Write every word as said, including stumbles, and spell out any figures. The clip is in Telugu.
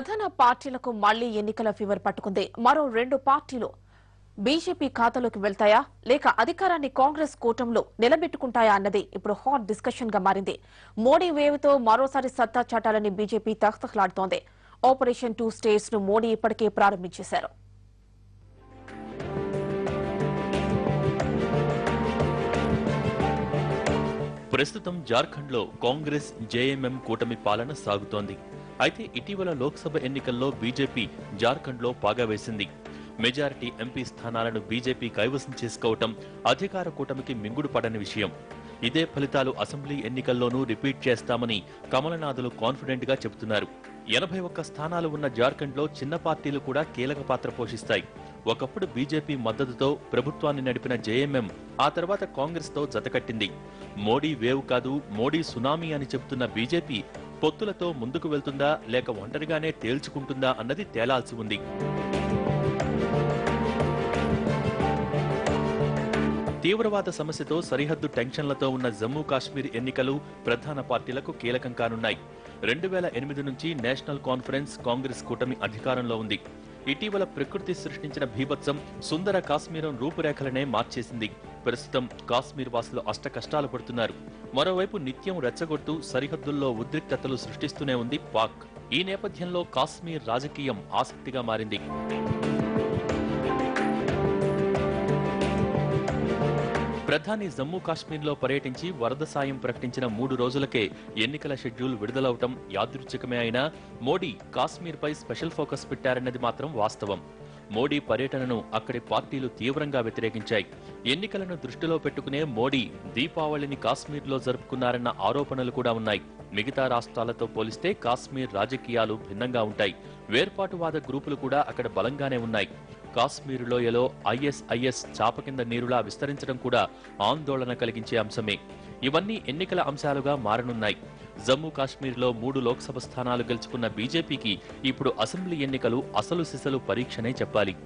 ప్రధాన పార్టీలకు మళ్ళీ ఎన్నికల ఫీవర్ పట్టుకుంది. మరో రెండు పార్టీలు బీజేపీ ఖాతాలోకి వెళ్తాయా లేక అధికారాన్ని కాంగ్రెస్ కూటమిలో నిలబెట్టుకుంటాయా అన్నది ఇప్పుడు హాట్ డిస్కషన్ గా మారింది. మోడీ వేవ్ తో మరోసారి సత్తా చాటాలని బీజేపీ తహతహలాడుతోంది. ఆపరేషన్ టూ స్టేట్స్ ను మోడీ ఇప్పటికే ప్రారంభించేశారు. ప్రస్తుతం జార్ఖండ్ లో కాంగ్రెస్ జేఎంఎం కూటమి పాలన సాగుతోంది. అయితే ఇటీవల లోక్సభ ఎన్నికల్లో బీజేపీ జార్ఖండ్ లో పాగా వేసింది. మెజారిటీ ఎంపీ స్థానాలను బీజేపీ కైవసం చేసుకోవటం అధికార కూటమికి మింగుడు పడని విషయం. ఇదే ఫలితాలు అసెంబ్లీ ఎన్నికల్లోనూ రిపీట్ చేస్తామని కమలనాథులు కాన్ఫిడెంట్ గా చెబుతున్నారు. ఎనభై ఒక్క స్థానాలు ఉన్న జార్ఖండ్ లో చిన్న పార్టీలు కూడా కీలక పాత్ర పోషిస్తాయి. ఒకప్పుడు బీజేపీ మద్దతుతో ప్రభుత్వాన్ని నడిపిన జేఎంఎం ఆ తర్వాత కాంగ్రెస్ తో జతకట్టింది. మోడీ వేవ్ కాదు, మోడీ సునామీ అని చెబుతున్న బీజేపీ పొత్తులతో ముందుకు వెళ్తుందా లేక ఒంటరిగానే తేల్చుకుంటుందా అన్నది తేలాల్సి ఉంది. తీవ్రవాద సమస్యతో సరిహద్దు టెన్షన్లతో ఉన్న జమ్మూ కాశ్మీర్ ఎన్నికలు ప్రధాన పార్టీలకు కీలకం కానున్నాయి. రెండు వేల ఎనిమిది నుంచి నేషనల్ కాన్ఫరెన్స్ కాంగ్రెస్ కూటమి అధికారంలో ఉంది. ఇటీవల ప్రకృతి సృష్టించిన భీభత్సం సుందర కాశ్మీరం రూపురేఖలనే మార్చేసింది. ప్రస్తుతం కాశ్మీర్ వాసులు అష్ట కష్టాలు పడుతున్నారు. మరోవైపు నిత్యం రెచ్చగొడుతూ సరిహద్దుల్లో ఉద్రిక్తతలు సృష్టిస్తూనే ఉంది పాక్. ఈ నేపథ్యంలో కాశ్మీర్ రాజకీయం ఆసక్తిగా మారింది. ప్రధాని జమ్మూ కాశ్మీర్లో పర్యటించి వరద సాయం ప్రకటించిన మూడు రోజులకే ఎన్నికల షెడ్యూల్ విడుదలవటం యాదృచ్ఛికమే అయినా మోడీ కాశ్మీర్పై స్పెషల్ ఫోకస్ పెట్టారన్నది మాత్రం వాస్తవం. మోడీ పర్యటనను అక్కడి పార్టీలు తీవ్రంగా వ్యతిరేకించాయి. ఎన్నికలను దృష్టిలో పెట్టుకునే మోడీ దీపావళిని కాశ్మీర్లో జరుపుకున్నారన్న ఆరోపణలు కూడా ఉన్నాయి. మిగతా రాష్ట్రాలతో పోలిస్తే కాశ్మీర్ రాజకీయాలు భిన్నంగా ఉంటాయి. వేర్పాటువాద గ్రూపులు కూడా అక్కడ బలంగానే ఉన్నాయి. కాశ్మీర్ లోయలో ఐఎస్ఐఎస్ చాప కింద నీరులా విస్తరించడం కూడా ఆందోళన కలిగించే అంశమే. ఇవన్నీ ఎన్నికల అంశాలుగా మారనున్నాయి. జమ్మూ కాశ్మీర్లో మూడు లోక్సభ స్థానాలు గెలుచుకున్న బీజేపీకి ఇప్పుడు అసెంబ్లీ ఎన్నికలు అసలు సిసలు పరీక్షనే చెప్పాలి.